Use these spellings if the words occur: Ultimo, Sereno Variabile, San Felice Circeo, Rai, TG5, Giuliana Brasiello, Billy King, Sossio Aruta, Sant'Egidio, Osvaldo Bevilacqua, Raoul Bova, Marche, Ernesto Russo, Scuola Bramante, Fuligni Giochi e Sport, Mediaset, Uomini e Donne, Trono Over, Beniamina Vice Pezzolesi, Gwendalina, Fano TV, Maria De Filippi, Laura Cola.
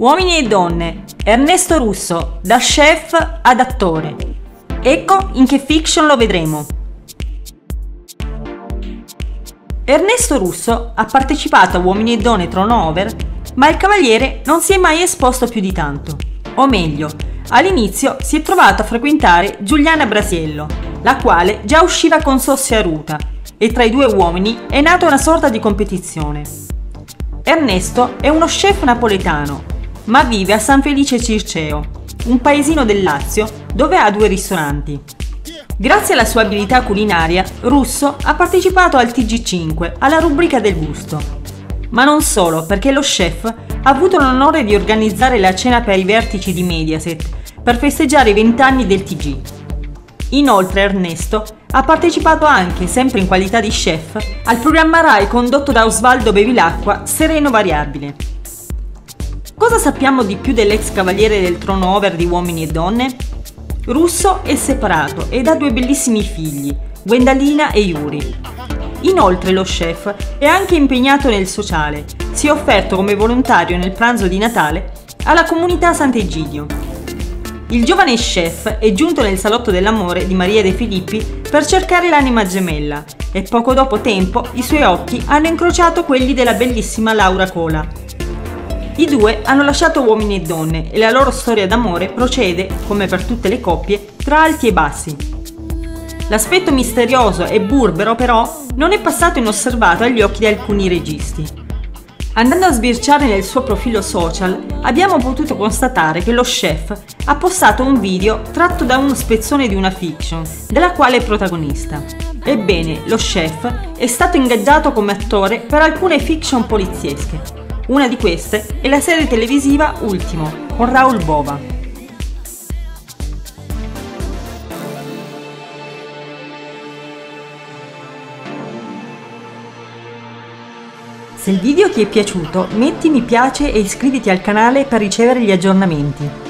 Uomini e donne, Ernesto Russo, da chef ad attore. Ecco in che fiction lo vedremo. Ernesto Russo ha partecipato a Uomini e Donne Trono Over, ma il cavaliere non si è mai esposto più di tanto. O meglio, all'inizio si è trovato a frequentare Giuliana Brasiello, la quale già usciva con Sossio Aruta, e tra i due uomini è nata una sorta di competizione. Ernesto è uno chef napoletano, ma vive a San Felice Circeo, un paesino del Lazio dove ha due ristoranti. Grazie alla sua abilità culinaria, Russo ha partecipato al TG5 alla rubrica del gusto. Ma non solo, perché lo chef ha avuto l'onore di organizzare la cena per i vertici di Mediaset per festeggiare i 20 anni del TG. Inoltre Ernesto ha partecipato anche, sempre in qualità di chef, al programma Rai condotto da Osvaldo Bevilacqua, Sereno Variabile. Cosa sappiamo di più dell'ex cavaliere del Trono Over di Uomini e Donne? Russo è separato ed ha due bellissimi figli, Gwendalina e Yuri. Inoltre lo chef è anche impegnato nel sociale, si è offerto come volontario nel pranzo di Natale alla comunità Sant'Egidio. Il giovane chef è giunto nel salotto dell'amore di Maria De Filippi per cercare l'anima gemella e poco dopo tempo i suoi occhi hanno incrociato quelli della bellissima Laura Cola. I due hanno lasciato Uomini e Donne e la loro storia d'amore procede, come per tutte le coppie, tra alti e bassi. L'aspetto misterioso e burbero però non è passato inosservato agli occhi di alcuni registi. Andando a sbirciare nel suo profilo social abbiamo potuto constatare che lo chef ha postato un video tratto da uno spezzone di una fiction della quale è protagonista. Ebbene, lo chef è stato ingaggiato come attore per alcune fiction poliziesche. Una di queste è la serie televisiva Ultimo, con Raoul Bova. Se il video ti è piaciuto, metti mi piace e iscriviti al canale per ricevere gli aggiornamenti.